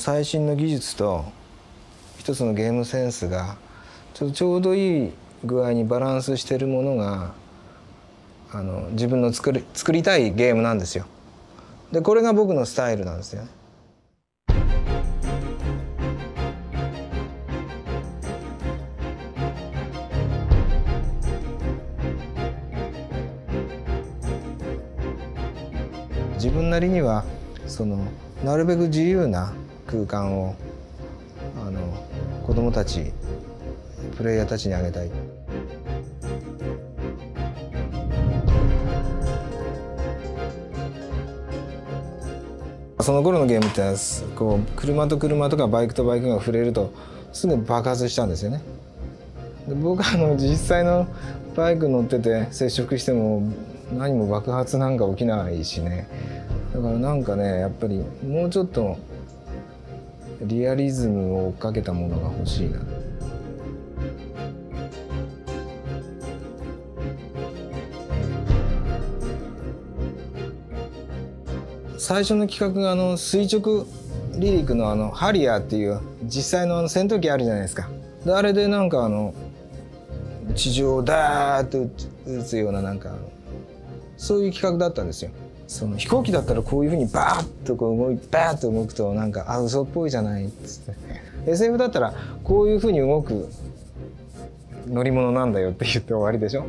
最新の技術と一つのゲームセンスがちょうどいい具合にバランスしてるものが自分の作りたいゲームなんですよ。でこれが僕のスタイルなんですよね。自分なりにはなるべく自由な空間を子どもたちプレイヤーたちにあげたい。その頃のゲームってこう車と車とかバイクとバイクが触れるとすぐ爆発したんですよね。で僕実際のバイク乗ってて接触しても何も爆発なんか起きないしね。だからなんかねやっぱりもうちょっとリアリズムを追っかけたものが欲しいな。最初の企画が垂直離陸のハリアーっていう実際の戦闘機あるじゃないですか。であれでなんか地上をダーッと撃つようななんかそういう企画だったんですよ。飛行機だったらこういうふうにバーッとこうバーッと動くとなんかあ嘘っぽいじゃないっつってSF だったらこういうふうに動く乗り物なんだよって言って終わりでしょ。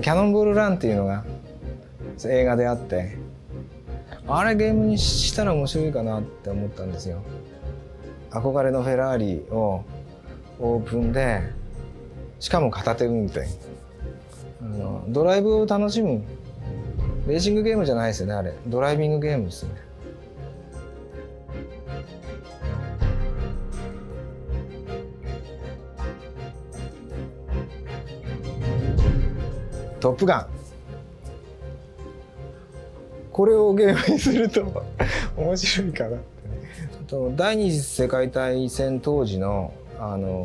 キャノンボールランっていうのが映画であってあれゲームにしたら面白いかなって思ったんですよ。憧れのフェラーリをオープンでしかも片手運転ドライブを楽しむレーシングゲームじゃないですよね。あれドライビングゲームですよね。トップガンこれをゲームにすると面白いかなってね。第二次世界大戦当時の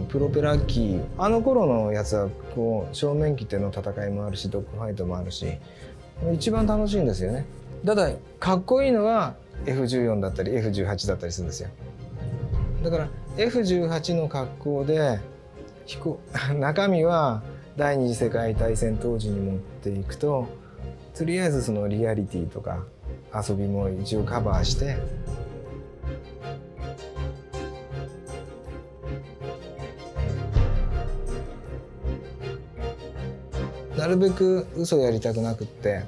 プロペラ機頃のやつはこう正面切手の戦いもあるしドッグファイトもあるし一番楽しいんですよね。ただかっこいいのは F14 だったり F18 だったりするんですよ。だから F18 の格好で中身は第二次世界大戦当時に持っていくととりあえずそのリアリティとか遊びも一応カバーしてなるべく嘘やりたくなくって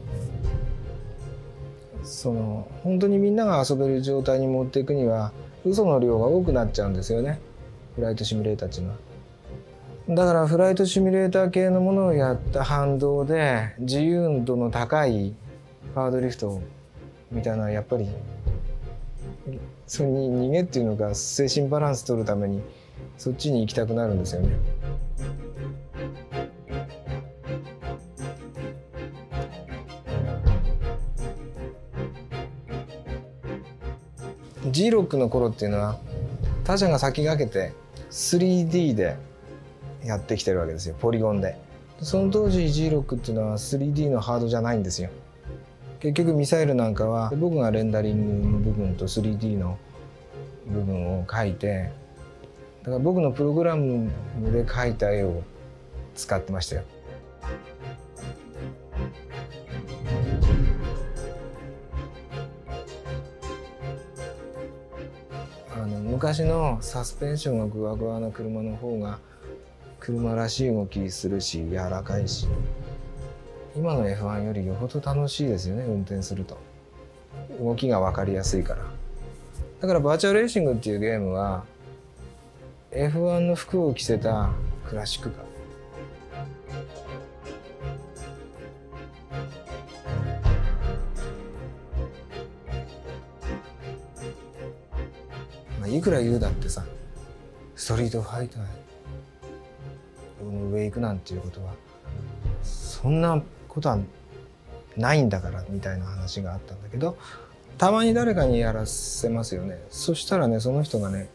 本当にみんなが遊べる状態に持っていくには嘘の量が多くなっちゃうんですよねフライトシミュレーターっていうのは。だからフライトシミュレーター系のものをやった反動で自由度の高いパワードリフトみたいなやっぱりそれに逃げっていうのが精神バランス取るためにそっちに行きたくなるんですよね。G6 の頃っていうのは他社が先駆けて 3D でやってきてるわけですよポリゴンで。その当時 G6 っていうのは 3D のハードじゃないんですよ。結局ミサイルなんかは僕がレンダリングの部分と 3D の部分を書いてだから僕のプログラムで描いた絵を使ってましたよ。昔のサスペンションがグワグワな車の方が車らしい動きするし柔らかいし今の F1 よりよほど楽しいですよね運転すると。動きが分かりやすいからだからバーチャルレーシングっていうゲームは F1 の服を着せたクラシックカー。まあいくら言うだってさストリートファイター上行くなんていうことはそんなことはないんだからみたいな話があったんだけどたまに誰かにやらせますよね。そしたらねその人がね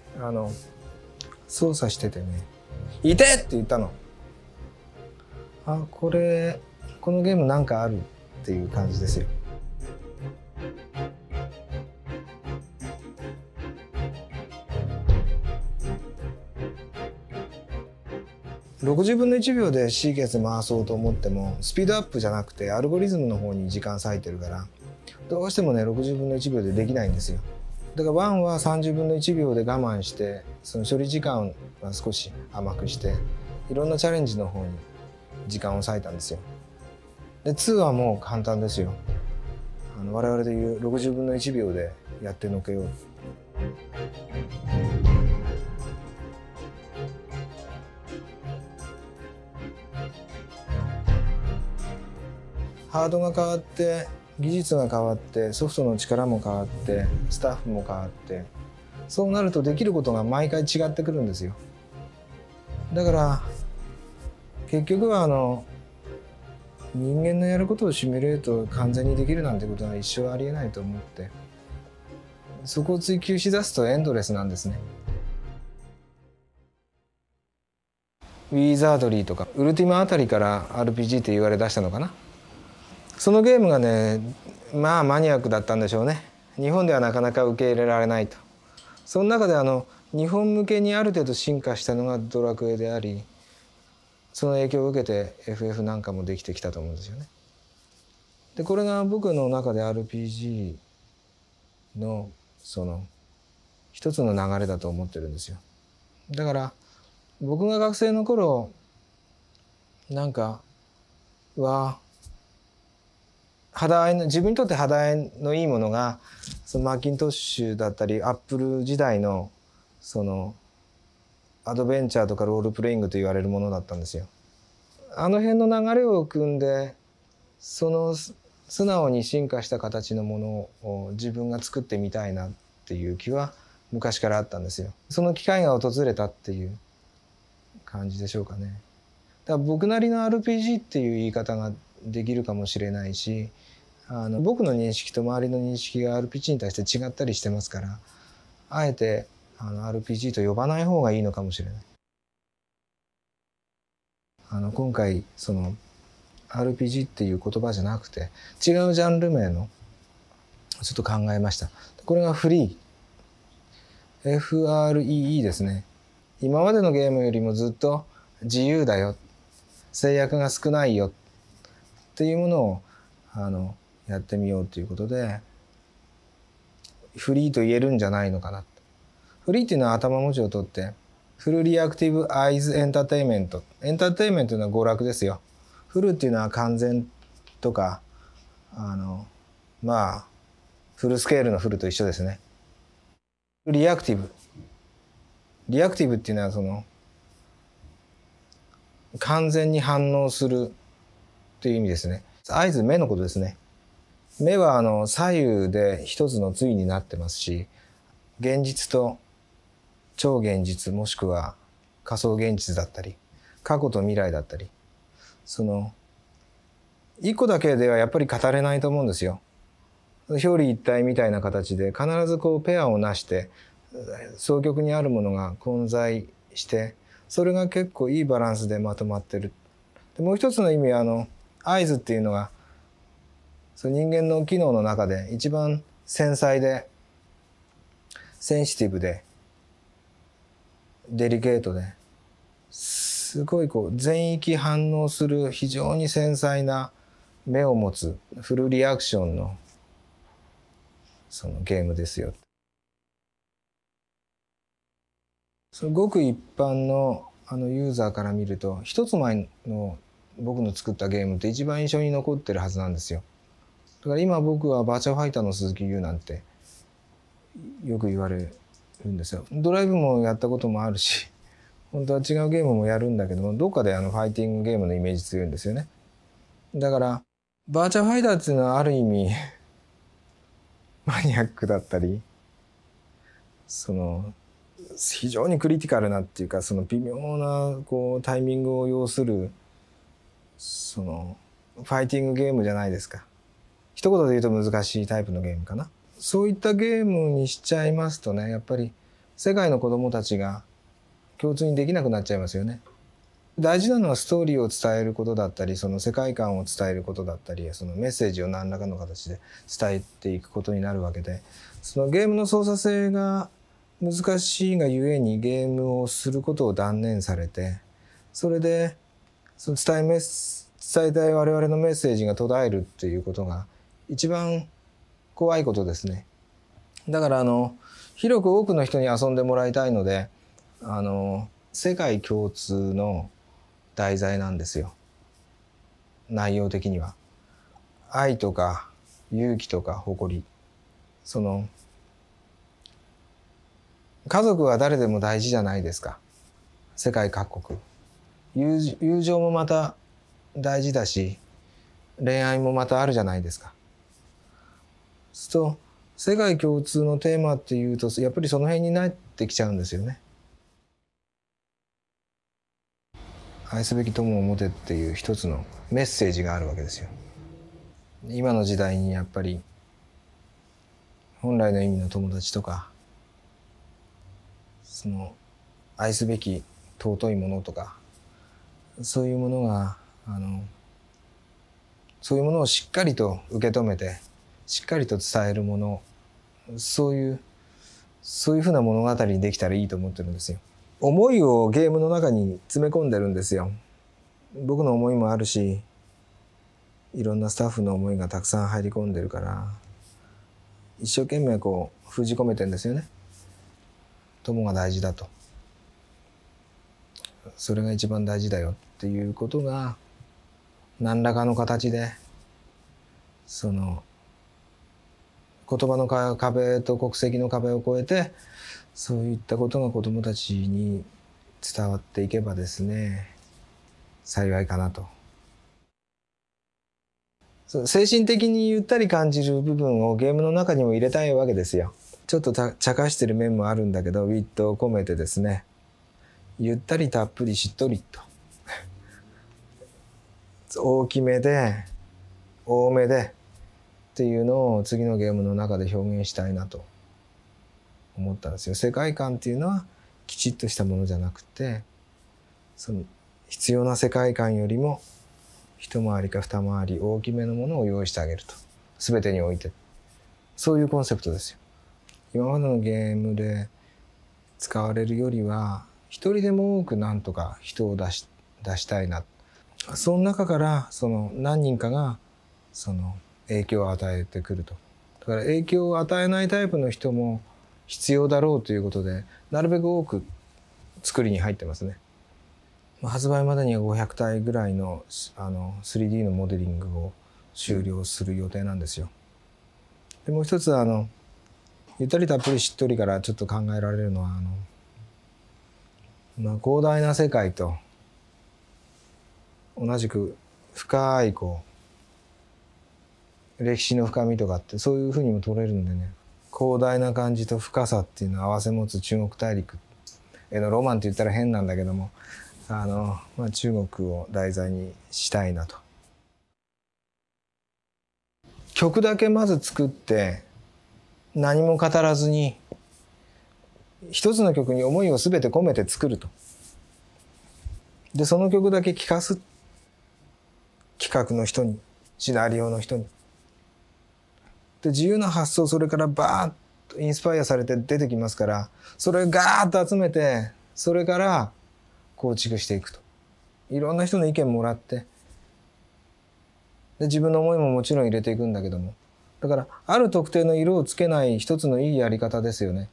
操作しててね「いて!」って言ったの。あ、これこのゲームなんかあるっていう感じですよ。60分の1秒でシーケンス回そうと思ってもスピードアップじゃなくてアルゴリズムの方に時間割いてるからどうしてもね60分の1秒でできないんですよ。だから1は30分の1秒で我慢してその処理時間は少し甘くしていろんなチャレンジの方に時間を割いたんですよ。で2はもう簡単ですよ。我々でいう60分の1秒でやってのけよう。ハードが変わって技術が変わってソフトの力も変わってスタッフも変わってそうなるとできることが毎回違ってくるんですよ。だから結局は人間のやることをシミュレート完全にできるなんてことは一生ありえないと思ってそこを追求しだすとエンドレスなんですね。ウィザードリーとかウルティマあたりから RPG って言われ出したのかな。そのゲームがねまあマニアックだったんでしょうね。日本ではなかなか受け入れられないと。その中で日本向けにある程度進化したのがドラクエでありその影響を受けて FF なんかもできてきたと思うんですよね。でこれが僕の中で RPG のその一つの流れだと思ってるんですよ。だから僕が学生の頃なんかは自分にとって肌合いのいいものがそのマッキントッシュだったりアップル時代のそのアドベンチャーとかロールプレイングと言われるものだったんですよ。あの辺の流れを組んでその素直に進化した形のものを自分が作ってみたいなっていう気は昔からあったんですよ。その機会が訪れたっていう感じでしょうかね。だから僕なりの RPG っていう言い方ができるかもしれないし僕の認識と周りの認識が RPG に対して違ったりしてますからあえてRPG と呼ばない方がいいのかもしれない。今回その RPG っていう言葉じゃなくて違うジャンル名のちょっと考えました。これがフリー FREE ですね。今までのゲームよりもずっと自由だよ制約が少ないよっていうものをやってみようということでフリーと言えるんじゃないのかな。フリーっていうのは頭文字を取ってフルリアクティブアイズエンターテインメント。エンターテインメントというのは娯楽ですよ。フルっていうのは完全とかまあフルスケールのフルと一緒ですね。リアクティブ。リアクティブっていうのはその完全に反応するという意味ですね。合図目のことですね。目は左右で一つの対になってますし現実と超現実もしくは仮想現実だったり過去と未来だったりその一個だけではやっぱり語れないと思うんですよ。表裏一体みたいな形で必ずこうペアをなして双極にあるものが混在してそれが結構いいバランスでまとまってる。でもう一つの意味は合図っていうのがその人間の機能の中で一番繊細でセンシティブでデリケートですごいこう全域反応する非常に繊細な目を持つフルリアクションのそのゲームですよ。そのごく一般のユーザーから見ると一つ前の僕の作ったゲームって一番印象に残ってるはずなんですよ。だから今僕はバーチャルファイターの鈴木優なんてよく言われるんですよ。ドライブもやったこともあるし本当は違うゲームもやるんだけどもどっかでファイティングゲームのイメージ強いんですよね。だからバーチャルファイターっていうのはある意味マニアックだったりその非常にクリティカルなっていうかその微妙なこうタイミングを要するそのファイティングゲームじゃないですか。一言で言うと難しいタイプのゲームかな。そういったゲームにしちゃいますとねやっぱり世界の子どもたちが共通にできなくなっちゃいますよね。大事なのはストーリーを伝えることだったり、その世界観を伝えることだったり、そのメッセージを何らかの形で伝えていくことになるわけで、そのゲームの操作性が難しいがゆえにゲームをすることを断念されて、それでその伝えたい我々のメッセージが途絶えるっていうことが一番怖いことですね。だから広く多くの人に遊んでもらいたいので、世界共通の題材なんですよ、内容的には。愛とか勇気とか誇り、その家族は誰でも大事じゃないですか、世界各国。友情もまた大事だし、恋愛もまたあるじゃないですか。そうすると世界共通のテーマっていうと、やっぱりその辺になってきちゃうんですよね。愛すべき友を持てっていう一つのメッセージがあるわけですよ。今の時代にやっぱり本来の意味の友達とか、その愛すべき尊いものとか、そういうものがそういうものをしっかりと受け止めて、しっかりと伝えるもの、そういうふうな物語にできたらいいと思ってるんですよ。思いをゲームの中に詰め込んでるんですよ。僕の思いもあるし、いろんなスタッフの思いがたくさん入り込んでるから、一生懸命こう封じ込めてんですよね。友が大事だと、それが一番大事だよっていうことが何らかの形で、その言葉の壁と国籍の壁を越えて、そういったことが子どもたちに伝わっていけばですね、幸いかなと。精神的にゆったり感じる部分をゲームの中にも入れたいわけですよ。ちょっと茶化してる面もあるんだけど、ウィットを込めてですね、ゆったりたっぷりしっとりと大きめで多めでっていうのを次のゲームの中で表現したいなと思ったんですよ。世界観っていうのはきちっとしたものじゃなくて、その必要な世界観よりも一回りか二回り大きめのものを用意してあげると、全てにおいて、そういうコンセプトですよ。今までのゲームで使われるよりは一人でも多くなんとか人を出したいな。その中からその何人かがその影響を与えてくると。だから影響を与えないタイプの人も必要だろうということで、なるべく多く作りに入ってますね。発売までには500体ぐらいの3D のモデリングを終了する予定なんですよ。でもう一つゆったりたっぷりしっとりからちょっと考えられるのは、広大な世界と同じく深い歴史の深みとかって、そういうふうにも取れるんでね、広大な感じと深さっていうのを併せ持つ中国大陸へのロマンって言ったら変なんだけども、中国を題材にしたいなと。曲だけまず作って何も語らずに、一つの曲に思いを全て込めて作ると。でその曲だけ聴かす、企画の人に、シナリオの人に。で自由な発想、それからバーッとインスパイアされて出てきますから、それをガーッと集めて、それから構築していくと。いろんな人の意見もらって、で自分の思いももちろん入れていくんだけども、だからある特定の色をつけない一つのいいやり方ですよね。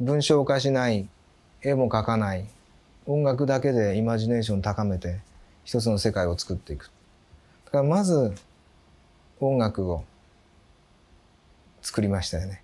文章化しない、絵も描かない、音楽だけでイマジネーション高めて一つの世界を作っていく。だからまず音楽を作りましたよね。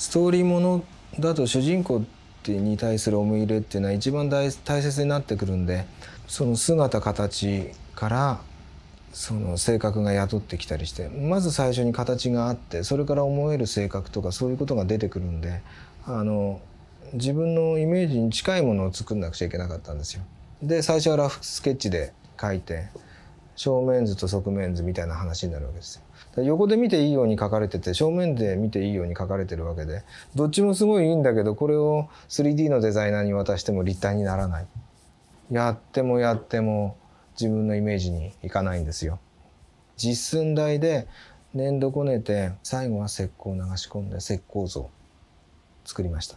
ストーリーものだと主人公に対する思い入れっていうのは一番大切になってくるんで、その姿形からその性格が宿ってきたりして、まず最初に形があって、それから思える性格とかそういうことが出てくるんで、自分のイメージに近いものを作んなくちゃいけなかったんですよ。で最初はラフスケッチで描いて、正面図と側面図みたいな話になるわけですよ。横で見ていいように描かれてて、正面で見ていいように描かれてるわけで、どっちもすごいいいんだけど、これを 3D のデザイナーに渡しても立体にならない。やってもやっても自分のイメージにいかないんですよ。実寸大で粘土こねて、最後は石膏を流し込んで石膏像を作りました。